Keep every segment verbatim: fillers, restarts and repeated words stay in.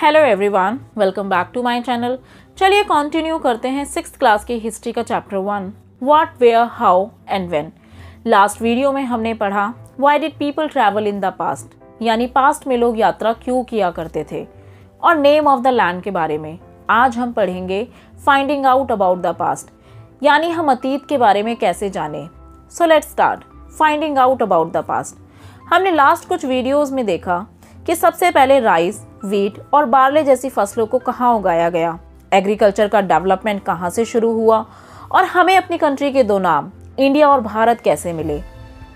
Hello everyone, welcome back to my channel. चलिए continue करते हैं सिक्स्थ क्लास की हिस्ट्री का chapter one, what, where, how and when. Last video में हमने पढ़ा why did people travel in the past, यानी पास्ट में लोग यात्रा क्यों किया करते थे, और नेम ऑफ द लैंड के बारे में। आज हम पढ़ेंगे finding out about the past, यानी हम अतीत के बारे में कैसे जाने। So let's start finding out about the past. हमने लास्ट कुछ वीडियोज़ में देखा कि सबसे पहले राइस, वीट और बार्ले जैसी फसलों को कहाँ उगाया गया, एग्रीकल्चर का डेवलपमेंट कहाँ से शुरू हुआ, और हमें अपनी कंट्री के दो नाम इंडिया और भारत कैसे मिले।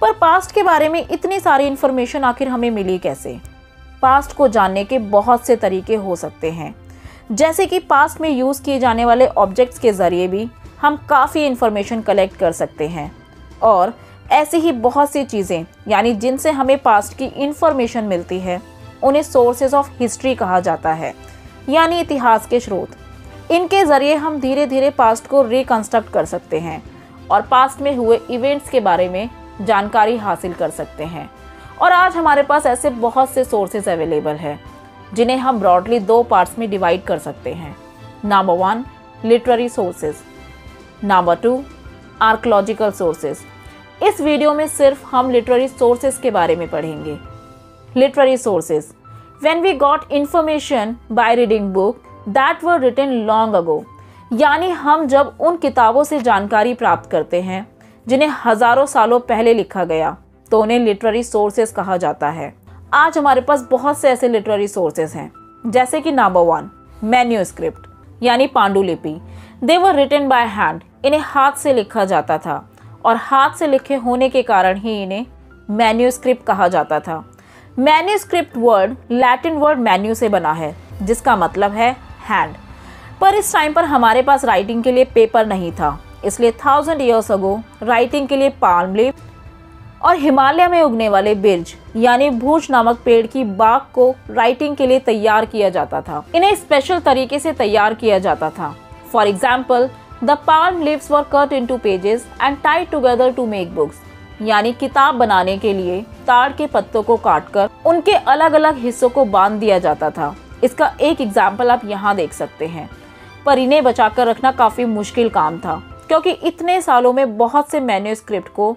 पर पास्ट के बारे में इतनी सारी इन्फॉर्मेशन आखिर हमें मिली कैसे? पास्ट को जानने के बहुत से तरीके हो सकते हैं, जैसे कि पास्ट में यूज़ किए जाने वाले ऑब्जेक्ट्स के ज़रिए भी हम काफ़ी इन्फॉर्मेशन कलेक्ट कर सकते हैं, और ऐसी ही बहुत सी चीज़ें यानी जिनसे हमें पास्ट की इन्फॉर्मेशन मिलती है उन्हें सोर्सेज ऑफ हिस्ट्री कहा जाता है, यानी इतिहास के स्रोत। इनके ज़रिए हम धीरे धीरे पास्ट को रिकंस्ट्रक्ट कर सकते हैं और पास्ट में हुए इवेंट्स के बारे में जानकारी हासिल कर सकते हैं। और आज हमारे पास ऐसे बहुत से सोर्सेज अवेलेबल हैं जिन्हें हम ब्रॉडली दो पार्ट्स में डिवाइड कर सकते हैं। Number one, literary sources. Number two, archaeological sources. इस वीडियो में सिर्फ हम लिटरेरी सोर्सेज के बारे में पढ़ेंगे। Literary sources. When we got information by reading book that were written long ago. यानी हम जब उन किताबों से जानकारी प्राप्त करते हैं जिन्हें हजारों सालों पहले लिखा गया, तो उन्हें literary sources कहा जाता है। आज हमारे पास बहुत से ऐसे literary sources हैं, जैसे कि number one, manuscript, यानी पांडुलिपि। They were written by hand. इन्हें हाथ से लिखा जाता था, और हाथ से लिखे होने के कारण ही इन्हें manuscript कहा जाता था। Manuscript word Latin word menu से बना है, जिसका मतलब है हैंड। पर इस टाइम पर हमारे पास राइटिंग के लिए पेपर नहीं था, इसलिए थाउजेंड ईयर्स अगो राइटिंग के लिए पाल्म लीफ और हिमालय में उगने वाले बिर्ज यानी भूज नामक पेड़ की बाग को राइटिंग के लिए तैयार किया जाता था। इन्हें स्पेशल तरीके से तैयार किया जाता था। For example, the palm leaves were cut into pages and tied together to make books, यानी किताब बनाने के लिए ताड़ के पत्तों को काटकर उनके अलग अलग हिस्सों को बांध दिया जाता था। इसका एक एग्जाम्पल आप यहाँ देख सकते हैं। पर इन्हें बचाकर रखना काफ़ी मुश्किल काम था, क्योंकि इतने सालों में बहुत से मैन्यूस्क्रिप्ट को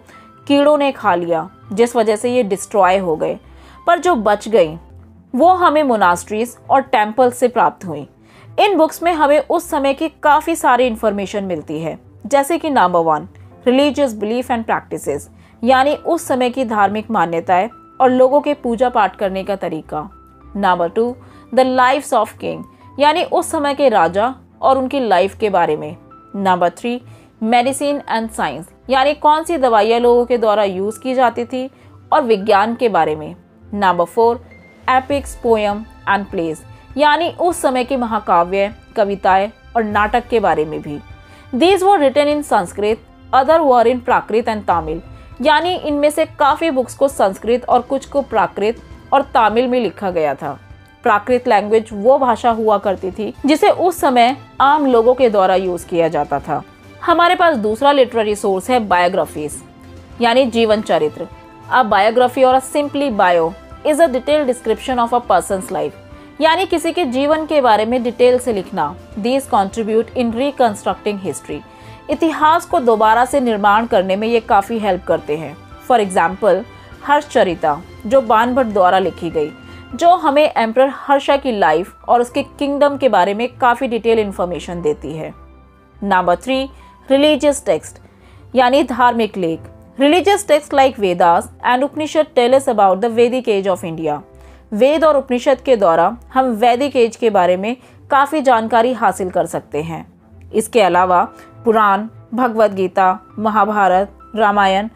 कीड़ों ने खा लिया, जिस वजह से ये डिस्ट्रॉय हो गए। पर जो बच गई वो हमें मोनास्ट्रीज और टेम्पल्स से प्राप्त हुई। इन बुक्स में हमें उस समय की काफ़ी सारी इन्फॉर्मेशन मिलती है, जैसे कि number one, religious belief and practices, यानी उस समय की धार्मिक मान्यताएं और लोगों के पूजा पाठ करने का तरीका। Number two, the lifes of king, यानी उस समय के राजा और उनकी लाइफ के बारे में। Number three, medicine and science, यानी कौन सी दवाइयाँ लोगों के द्वारा यूज़ की जाती थी और विज्ञान के बारे में। Number four, epics, poem and plays, यानी उस समय के महाकाव्य, कविताएँ और नाटक के बारे में भी। These were written in Sanskrit, other were in Prakrit and Tamil, यानी इनमें से काफ़ी बुक्स को संस्कृत और कुछ को प्राकृत और तमिल में लिखा गया था। प्राकृत लैंग्वेज वो भाषा हुआ करती थी जिसे उस समय आम लोगों के द्वारा यूज़ किया जाता था। हमारे पास दूसरा लिटरेरी सोर्स है बायोग्राफीज, यानी जीवन चरित्र। अ बायोग्राफी और a simply bio is a detail description of a person's life, यानी किसी के जीवन के बारे में डिटेल से लिखना। These contribute in reconstructing history, इतिहास को दोबारा से निर्माण करने में ये काफ़ी हेल्प करते हैं। फॉर एग्जाम्पल, हर्ष चरिता, जो बान भट्ट द्वारा लिखी गई, जो हमें एम्परर हर्षा की लाइफ और उसके किंगडम के बारे में काफ़ी डिटेल इन्फॉर्मेशन देती है। नंबर थ्री, रिलीजियस टेक्स्ट, यानी धार्मिक लेख। Religious text like Vedas and Upanishad tell us about the Vedic age of India. Veda और उपनिषद के द्वारा हम वैदिक एज के बारे में काफ़ी जानकारी हासिल कर सकते हैं। इसके अलावा पुराण, भगवद गीता, महाभारत, रामायण,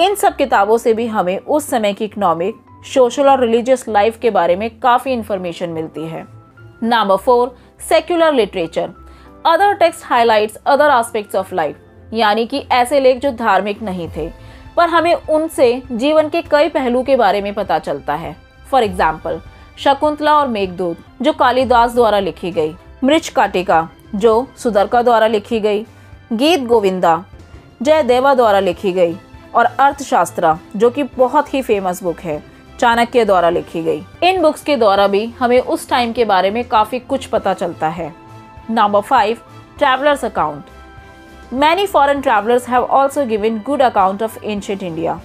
इन सब किताबों से भी हमें उस समय की इकोनॉमिक, सोशल और रिलीजियस लाइफ के बारे में काफ़ी इन्फॉर्मेशन मिलती है। Number four, secular literature. Other text highlights other aspects of life, यानी कि ऐसे लेख जो धार्मिक नहीं थे, पर हमें उनसे जीवन के कई पहलू के बारे में पता चलता है। फॉर एग्जाम्पल, शकुंतला और मेघदूत, जो कालिदास द्वारा लिखी गई, मृच्छकाटिका, जो सुदरका द्वारा लिखी गई, गीत गोविंदा, जयदेवा द्वारा लिखी गई, और अर्थशास्त्र, जो कि बहुत ही फेमस बुक है, चाणक्य द्वारा लिखी गई। इन बुक्स के द्वारा भी हमें उस टाइम के बारे में काफ़ी कुछ पता चलता है। Number five, travellers account. Many foreign travellers have also given good account of ancient India.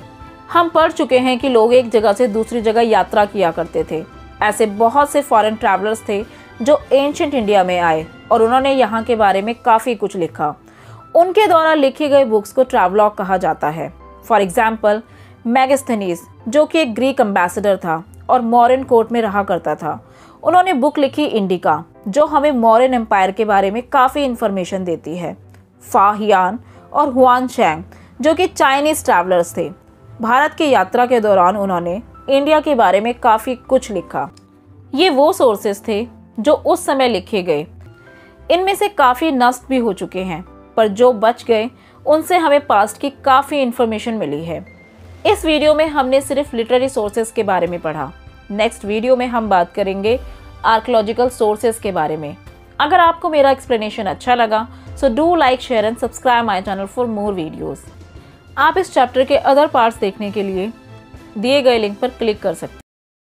हम पढ़ चुके हैं कि लोग एक जगह से दूसरी जगह यात्रा किया करते थे। ऐसे बहुत से फॉरेन ट्रैवलर्स थे जो एंशिएंट इंडिया में आए और उन्होंने यहाँ के बारे में काफ़ी कुछ लिखा। उनके द्वारा लिखी गई बुक्स को ट्रैवलॉग कहा जाता है। फॉर एग्जाम्पल, मेगास्थनीज जो कि एक ग्रीक एम्बेसडर था और मौर्यन कोर्ट में रहा करता था, उन्होंने बुक लिखी इंडिका, जो हमें मौर्यन एम्पायर के बारे में काफ़ी इन्फॉर्मेशन देती है। फाहियान और हुआनशैंग जो कि चाइनीज़ ट्रैवलर्स थे, भारत की यात्रा के दौरान उन्होंने इंडिया के बारे में काफ़ी कुछ लिखा। ये वो सोर्सेस थे जो उस समय लिखे गए। इनमें से काफ़ी नष्ट भी हो चुके हैं, पर जो बच गए उनसे हमें पास्ट की काफ़ी इन्फॉर्मेशन मिली है। इस वीडियो में हमने सिर्फ लिटरेरी सोर्सेज के बारे में पढ़ा। नेक्स्ट वीडियो में हम बात करेंगे आर्कियोलॉजिकल सोर्सेज के बारे में। अगर आपको मेरा एक्सप्लेनेशन अच्छा लगा so do like, share and subscribe my channel for more videos. आप इस चैप्टर के अदर पार्ट्स देखने के लिए दिए गए लिंक पर क्लिक कर सकते हैं।